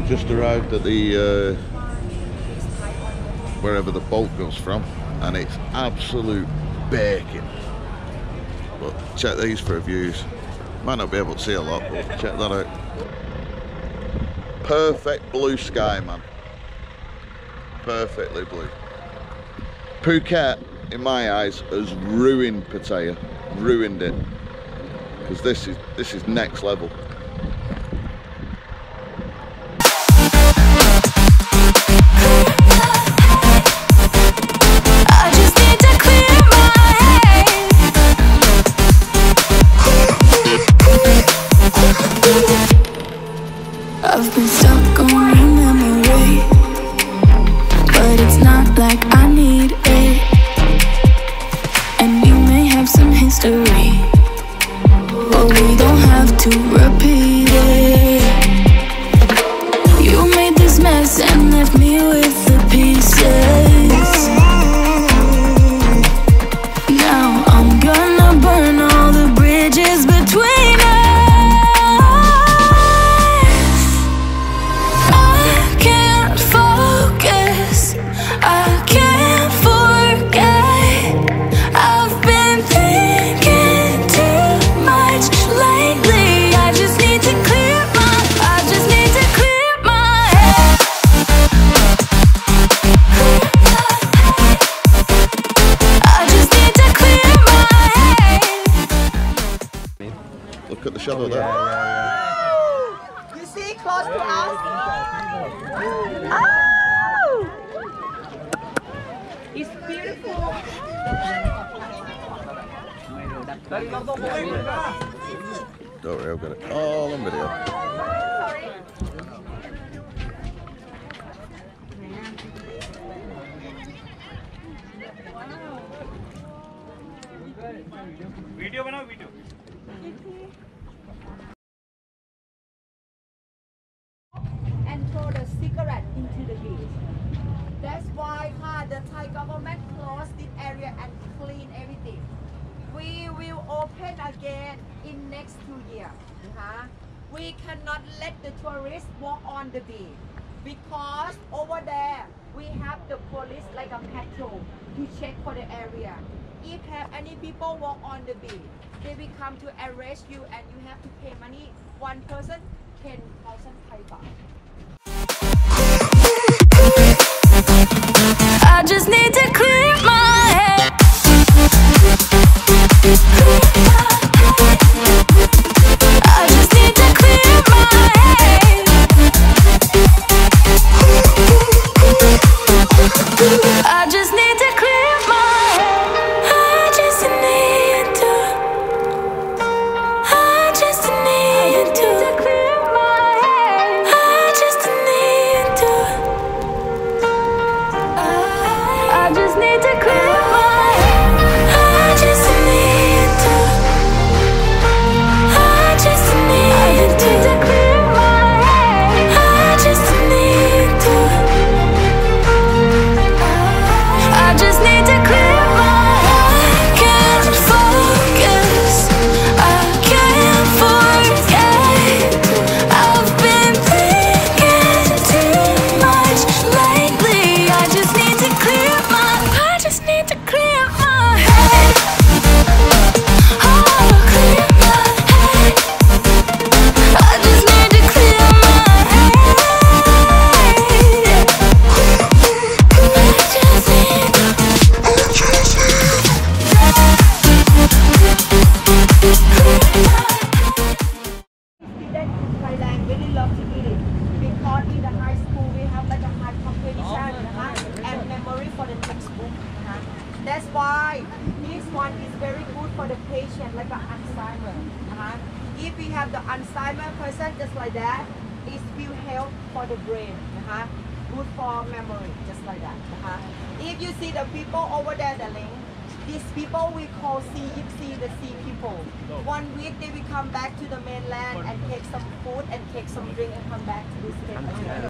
we just arrived at the wherever the boat goes from, and it's absolute baking. But check these for views. Might not be able to see a lot, but check that out. Perfect blue sky, man. Perfectly blue. Phuket, in my eyes, has ruined Pattaya. Ruined it. Because this is next level. I've been stuck on a memory, but it's not like I need it. And we may have some history, but we don't have to repeat it. You made this mess and left me with the pieces. Now I'm gonna burn all the bridges between us. Oh, yeah. You see, close to us. Oh! It's beautiful. Don't worry, I've got it all on video. Video, banao video. And throw the cigarette into the beach. That's why the Thai government closed this area and clean everything. We will open again in next 2 years. We cannot let the tourists walk on the beach, because over there we have the police like a patrol to check for the area. If any people walk on the beach, they will come to arrest you and you have to pay money. One person, 10,000 Thai baht. I just need to clear my head. I just need to clear my head. I just need to clear my head. I just need to. I just need to clear my head. I just need to. I just need to clear my head. I just need to. I just need to clear my head. I just need to. I just need to clear my head. I can't focus. I can't forget. I've been thinking too much lately. I just need to clear my head. I just need to clear my head. Oh, clear my head. I just need to clear my head. Thailand really love to eat it, because in the high school we have like a hard competition and memory for the textbook. That's why this one is very good for the patient, like an Alzheimer's. If we have the Alzheimer's person just like that, it will help for the brain. Good for memory, just like that. If you see the people over there, these people we call the sea people. 1 week they will come back to the mainland and take some food and take some drink and come back to this place.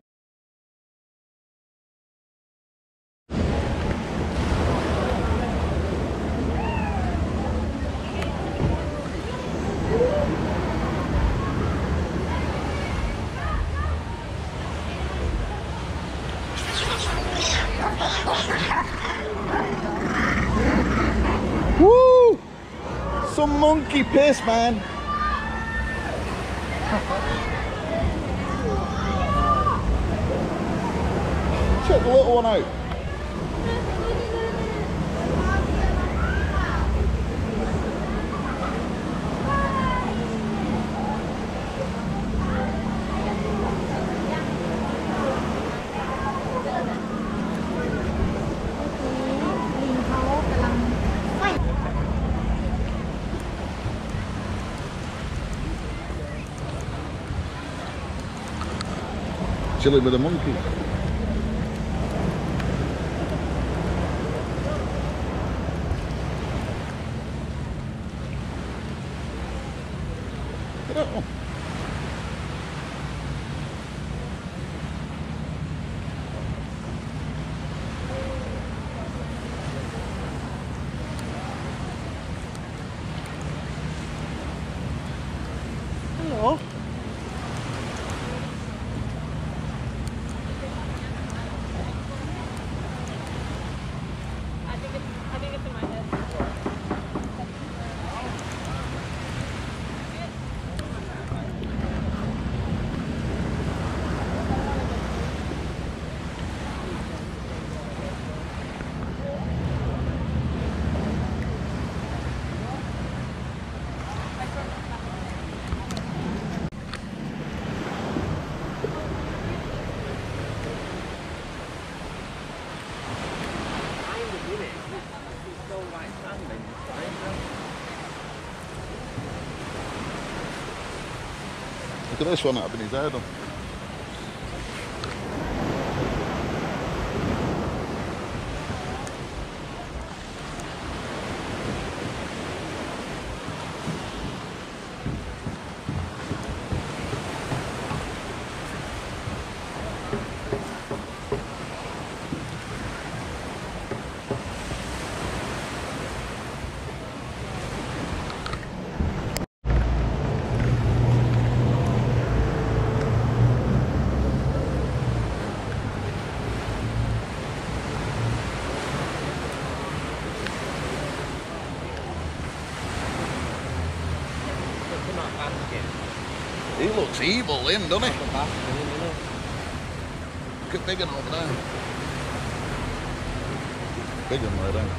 monkey piss, man. Check the little one out. Chilling with a monkey. Look at that one. Hello. Look at this one having his head on. He looks evil in, doesn't he? Look at big one over there. Big one right there.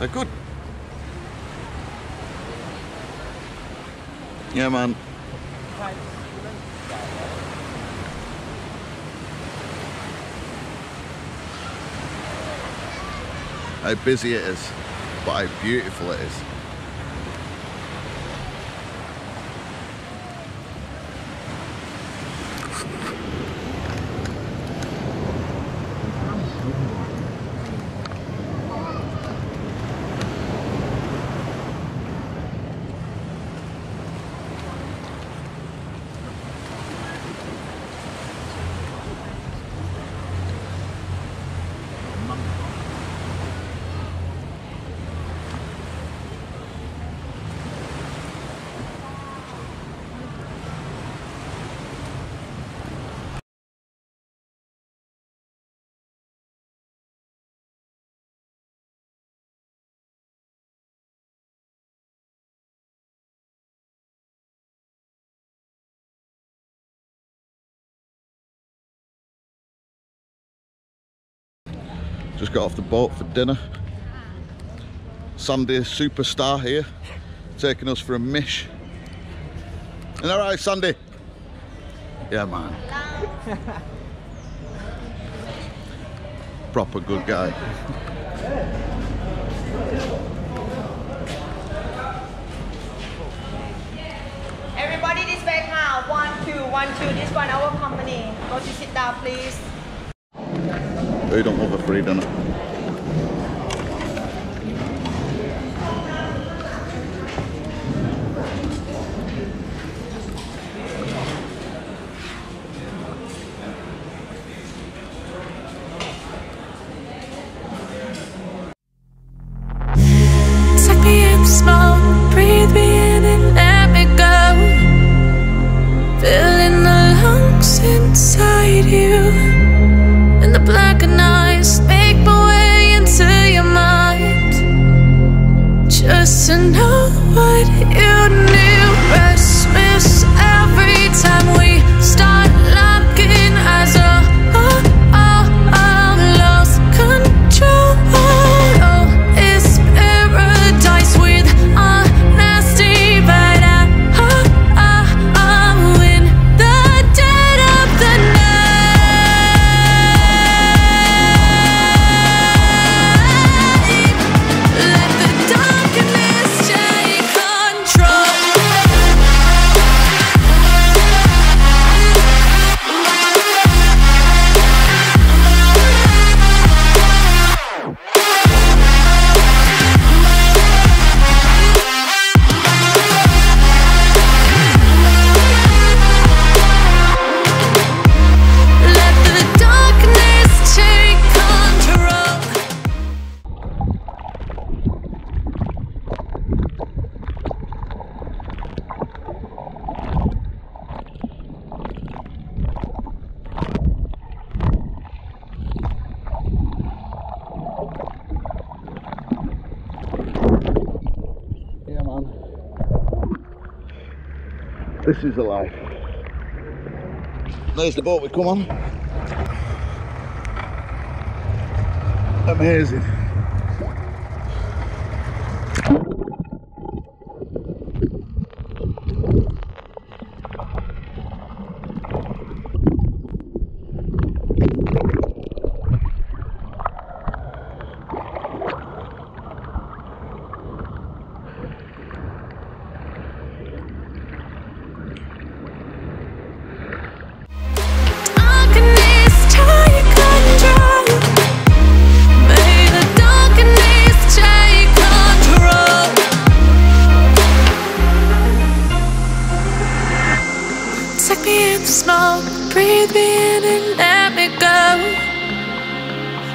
They're good. Yeah, man. How busy it is, but how beautiful it is. Just got off the boat for dinner. Sandy, superstar here, taking us for a mish. Isn't that right, Sandy? Yeah, man. Proper good guy. Everybody this way now. 1, 2, 1, 2. This one, our company. Go to sit down, please. Who don't love a free dinner? just to know what you knew. Restless every time we start locking eyes. Oh, lost control. Oh, it's paradise with honesty, but I'm in the dead of the night. Let the darkness take control. Let the darkness take control. Yeah, man. This is the life. There's the boat we come on. Amazing. Darkness take control. May the darkness take control. Take me in the smoke, breathe me in and let me go.